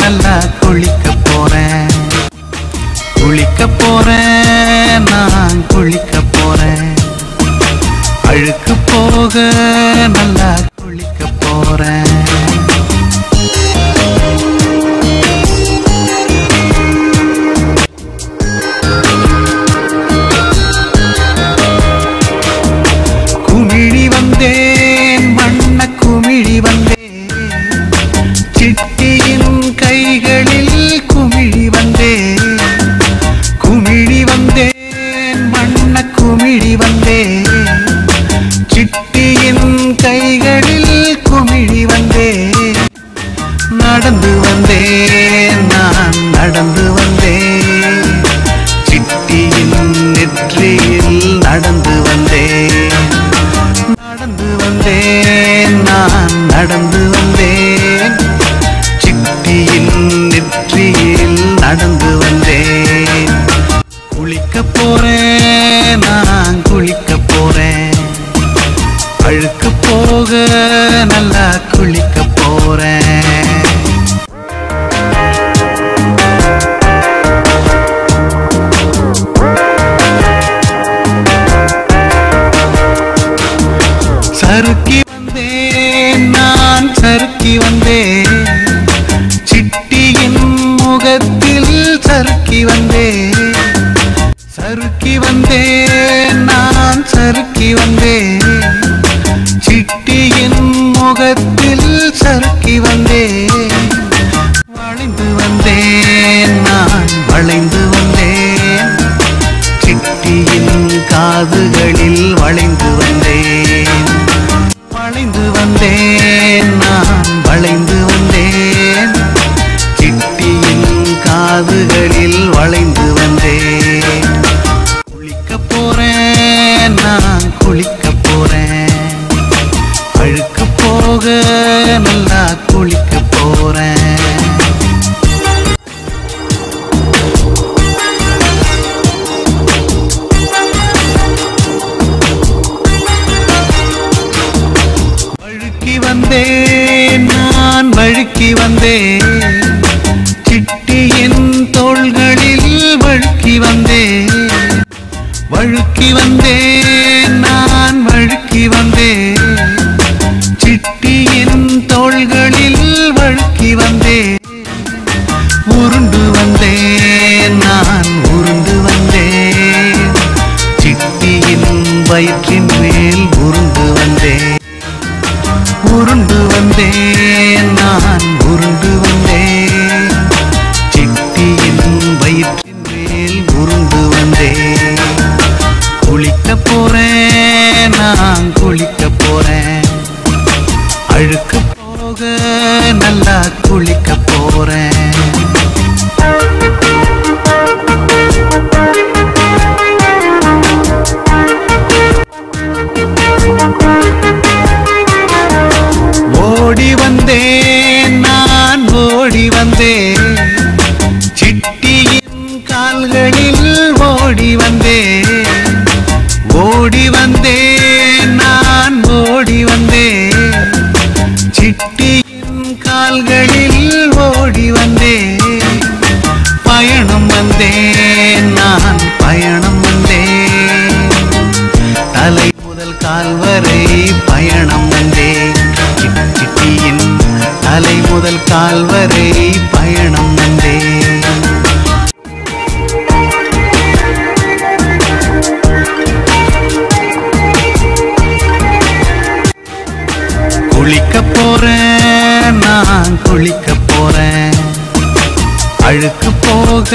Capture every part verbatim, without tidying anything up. நல்லா குளிக்க போறேன் குளிக்க போறேன் நான் குளிக்க போறேன் அழுக்கு போக நல்லா குளிக்க போறேன் குமிழி வந்தேன் வண்ண குமிழி வந்தேன் நல்லா குளிக்க போறேன் சறுக்கி வந்தேன் நான் சறுக்கி வந்தேன் சிட்டியின் முகத்தில் சறுக்கி வந்தேன் சறுக்கி வந்தேன் நான் சறுக்கி வந்தேன் முகத்தில் சறுக்கி வந்தேன் வளைந்து வந்தேன் நான் வளைந்து வந்தேன் சிட்டியின் காதுகளில் வளைந்து வந்தேன் வளைந்து வந்தேன் நான் வளைந்து வந்தேன் சிட்டியின் காதுகளில் வளைந்து வந்தேன் குளிக்க போறேன் நான் குளிக்க போறேன் அழுக்கு போக நல்லா குளிக்க போறேன் வழுக்கி வந்தேன் நான் வழுக்கி வந்தேன் சிட்டியின் தோள்களில் வழுக்கி வந்தேன் வழுக்கி வந்தேன் நான் வழுக்கி வந்தேன் சிட்டியின் தோள்களில் வழுக்கி வந்தேன் உருண்டு வந்தேன் நான் உருண்டு வந்தேன் சிட்டியின் வயிற்றின் மேல் உருண்டு வந்தேன் உருண்டு வந்தேன் நான் உருண்டு வந்தேன் சிட்டியின் வயிற்றின் மேல் உருண்டு வந்தேன் குளிக்க போறேன் நான் குளிக்க போறேன் அழுக்கு போக நல்லா குளிக்க போறேன் ஓடி வந்தேன் நான் ஓடி வந்தேன் சிட்டியின் கால்களில் ஓடி வந்தேன் ஓடி வந்தேன் நான் ஓடி வந்தேன் சிட்டியின் கால்களில் ஓடி வந்தேன் பயணம் வந்தேன் நான் பயணம் வந்தேன் தலை முதல் கால் வரை பயணம் வந்தேன் சிட்டியின் தலை முதல் கால் வரை பயணம் வந்தேன் குளிக்க போறேன் நான் குளிக்க போறேன் அழுக்கு போக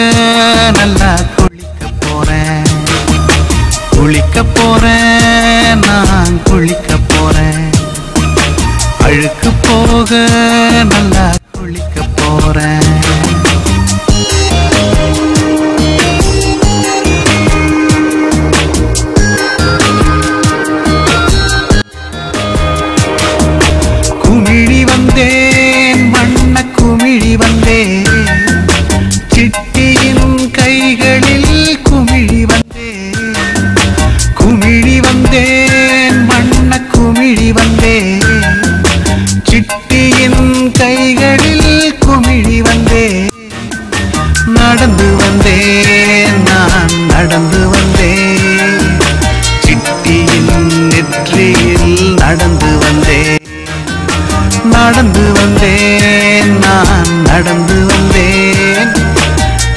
நல்லா குளிக்க போறேன் குளிக்க போறேன் நான் குளிக்க போறேன் அழுக்கு போக நல்லா குளிக்க போறேன் கைகள் நடந்து வந்தேன் நான் நடந்து வந்தேன் சிட்டியின் நெற்றியில் நடந்து வந்தேன் நடந்து வந்தேன் நான் நடந்து வந்தேன்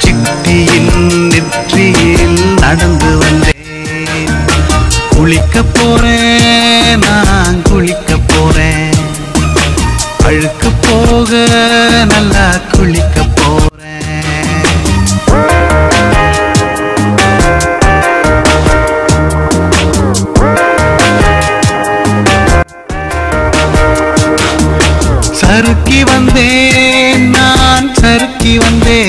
சிட்டியின் நெற்றியில் நடந்து வந்தேன் குளிக்க போறேன் நான் குளிக்க போறேன் அழுக்கு போக நல்லா குளிக்க सरुकी वंदे नान सरुकी वंदे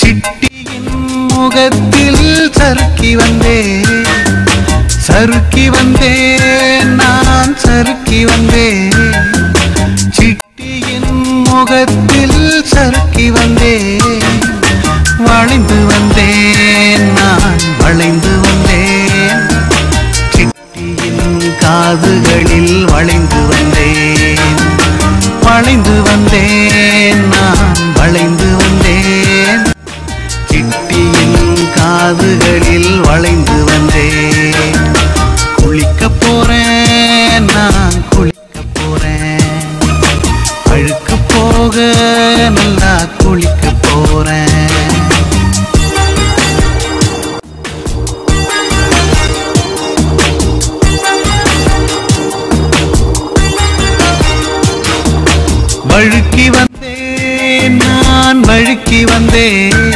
चिट्टियिन मुगत्तिल सरुकी वंदे सरुकी वंदे नान सरुकी वंदे चिट्टियिन मुगत्तिल सरुकी वंदे वालिंदु वंदे नान वालिंदु वंदे चिट्टियिन कादुगलिल वालिंदु वंदे வளைந்து வந்தேன் நான் வளைந்து வந்தேன் சிட்டியின் காதுகளில் வளைந்து வந்தேன் குளிக்க போறேன் நான் குளிக்க போறேன் அழுக்கு போக நல்லா குளிக்க போறேன் வழுக்கி வந்தேன் நான் வழுக்கி வந்தேன்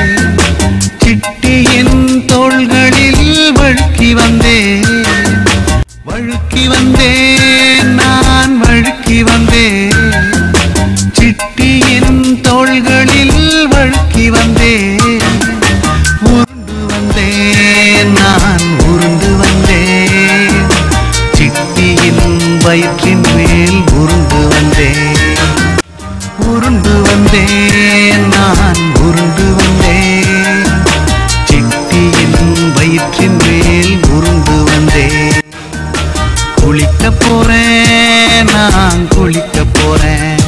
சிட்டியின் தோள்களில் வழுக்கி வந்தேன் வழுக்கி வந்தேன் நான் வழுக்கி வந்தேன் சிட்டியின் தோள்களில் வழுக்கி வந்தேன் உருண்டு வந்தேன் நான் உருண்டு வந்தேன் சிட்டியின் வயிற்றின் மேல் உருண்டு வந்தேன் உருண்டு வந்தேன் நான் உருண்டு வந்தேன் சிட்டியின் வயிற்றின் மேல் உருண்டு வந்தேன் குளிக்க போறேன் நான் குளிக்க போறேன்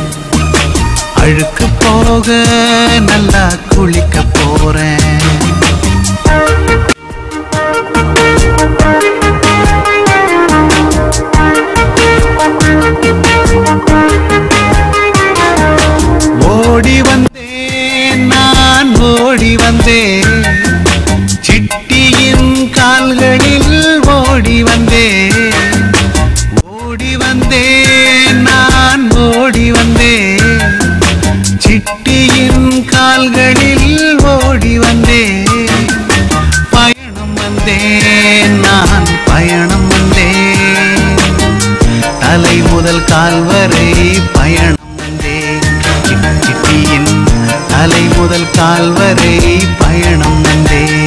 அழுக்கு போக நல்லா குளிக்க போறேன் ஓடி வந்தேன் நான் ஓடி வந்தேன் சிட்டியின் கால்களில் ஓடி வந்தேன் ஓடி வந்தேன் நான் ஓடி வந்தேன் சிட்டியின் கால்களில் ஓடி வந்தேன் பயணம் வந்தேன் நான் பயணம் வந்தேன் தலை முதல் கால் வரை பயணம் தலை முதல் கால் வரை பயணம் வந்தேன்.